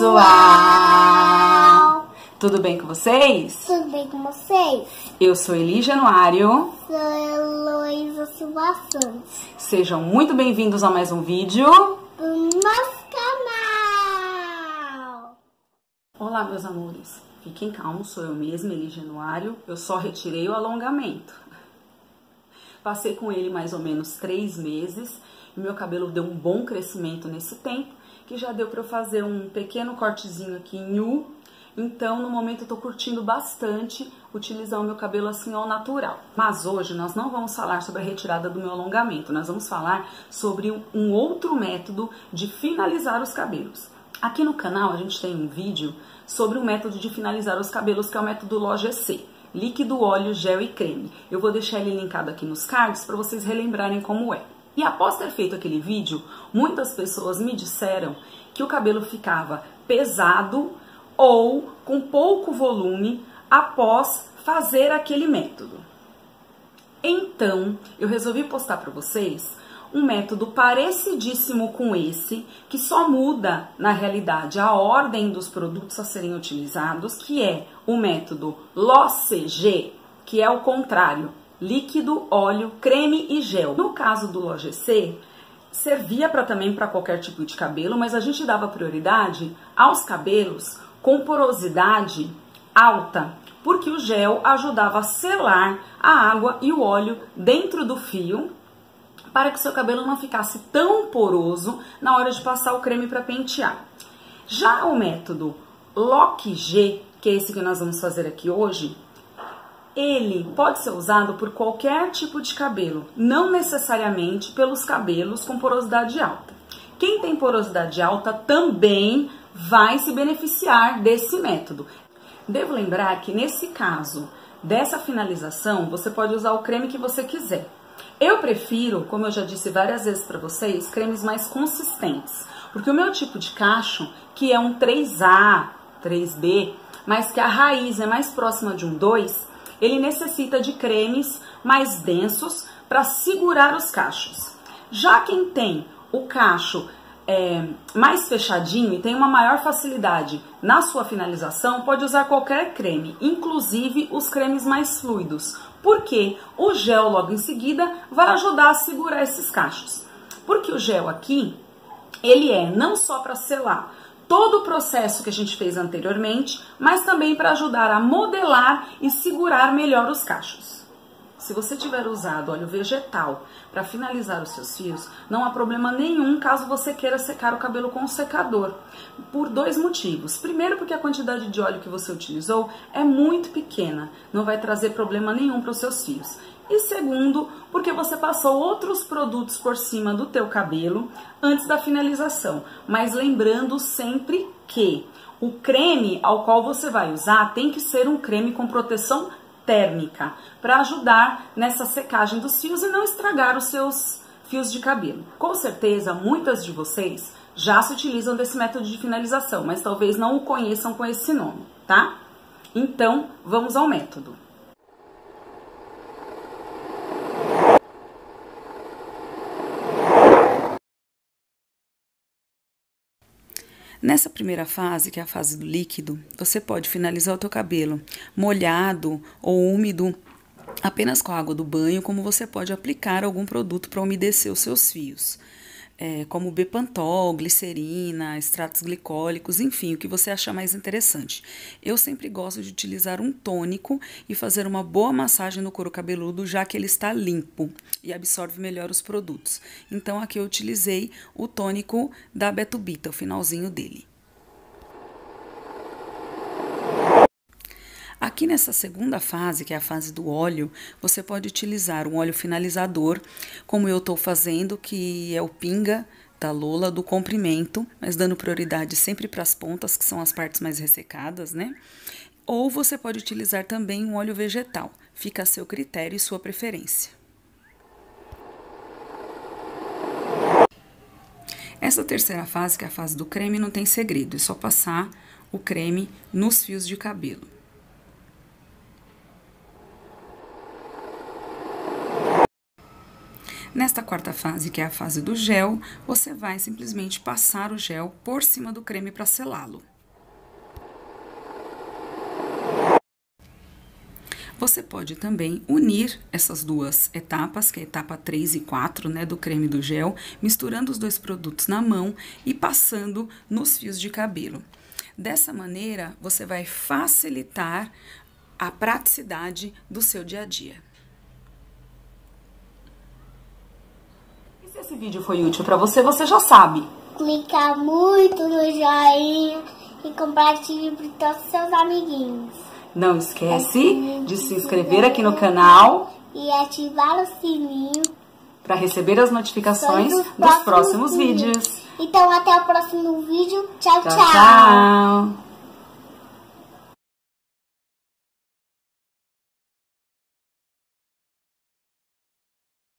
pessoal! Tudo bem com vocês? Tudo bem com vocês? Eu sou Eli Genuário. Sou Eloísa Silva Santos. Sejam muito bem-vindos a mais um vídeo do nosso canal! Olá, meus amores! Fiquem calmos, sou eu mesma, Eli Genuário. Eu só retirei o alongamento. Passei com ele mais ou menos 3 meses e meu cabelo deu um bom crescimento nesse tempo, que já deu pra eu fazer um pequeno cortezinho aqui em U. Então, no momento eu tô curtindo bastante utilizar o meu cabelo assim ao natural. Mas hoje nós não vamos falar sobre a retirada do meu alongamento, nós vamos falar sobre um outro método de finalizar os cabelos. Aqui no canal a gente tem um vídeo sobre o método de finalizar os cabelos, que é o método LOCG, líquido, óleo, gel e creme. Eu vou deixar ele linkado aqui nos cards para vocês relembrarem como é. E após ter feito aquele vídeo, muitas pessoas me disseram que o cabelo ficava pesado ou com pouco volume após fazer aquele método. Então, eu resolvi postar para vocês um método parecidíssimo com esse, que só muda, na realidade, a ordem dos produtos a serem utilizados, que é o método LOCG, que é o contrário: líquido, óleo, creme e gel. No caso do LOCG, servia também para qualquer tipo de cabelo, mas a gente dava prioridade aos cabelos com porosidade alta, porque o gel ajudava a selar a água e o óleo dentro do fio, para que seu cabelo não ficasse tão poroso na hora de passar o creme para pentear. Já o método LOCG, que é esse que nós vamos fazer aqui hoje, ele pode ser usado por qualquer tipo de cabelo, não necessariamente pelos cabelos com porosidade alta. Quem tem porosidade alta também vai se beneficiar desse método. Devo lembrar que nesse caso dessa finalização, você pode usar o creme que você quiser. Eu prefiro, como eu já disse várias vezes para vocês, cremes mais consistentes, porque o meu tipo de cacho, que é um 3A, 3B, mas que a raiz é mais próxima de um 2, ele necessita de cremes mais densos para segurar os cachos. Já quem tem o cacho mais fechadinho e tem uma maior facilidade na sua finalização, pode usar qualquer creme, inclusive os cremes mais fluidos, porque o gel logo em seguida vai ajudar a segurar esses cachos. Porque o gel aqui, ele é não só para selar todo o processo que a gente fez anteriormente, mas também para ajudar a modelar e segurar melhor os cachos. Se você tiver usado óleo vegetal para finalizar os seus fios, não há problema nenhum caso você queira secar o cabelo com um secador, por 2 motivos. Primeiro, porque a quantidade de óleo que você utilizou é muito pequena, não vai trazer problema nenhum para os seus fios. E segundo, porque você passou outros produtos por cima do teu cabelo antes da finalização, mas lembrando sempre que o creme ao qual você vai usar tem que ser um creme com proteção térmica, para ajudar nessa secagem dos fios e não estragar os seus fios de cabelo. Com certeza, muitas de vocês já se utilizam desse método de finalização, mas talvez não o conheçam com esse nome, tá? Então, vamos ao método. Nessa primeira fase, que é a fase do líquido, você pode finalizar o teu cabelo molhado ou úmido apenas com a água do banho, como você pode aplicar algum produto para umedecer os seus fios, como Bepantol, glicerina, extratos glicólicos, enfim, o que você achar mais interessante. Eu sempre gosto de utilizar um tônico e fazer uma boa massagem no couro cabeludo, já que ele está limpo e absorve melhor os produtos. Então, aqui eu utilizei o tônico da Betubita, o finalzinho dele. Aqui nessa segunda fase, que é a fase do óleo, você pode utilizar um óleo finalizador, como eu estou fazendo, que é o Pinga da Lola, do comprimento, mas dando prioridade sempre para as pontas, que são as partes mais ressecadas, né? Ou você pode utilizar também um óleo vegetal, fica a seu critério e sua preferência. Essa terceira fase, que é a fase do creme, não tem segredo, é só passar o creme nos fios de cabelo. Nesta quarta fase, que é a fase do gel, você vai simplesmente passar o gel por cima do creme para selá-lo. Você pode também unir essas duas etapas, que é a etapa 3 e 4, né, do creme do gel, misturando os dois produtos na mão e passando nos fios de cabelo. Dessa maneira, você vai facilitar a praticidade do seu dia a dia. E se esse vídeo foi útil para você, você já sabe. Clica muito no joinha e compartilhe para todos os seus amiguinhos. Não esquece de se inscrever aqui no canal e ativar o sininho para receber as notificações dos próximos vídeos. Então até o próximo vídeo. Tchau, tchau.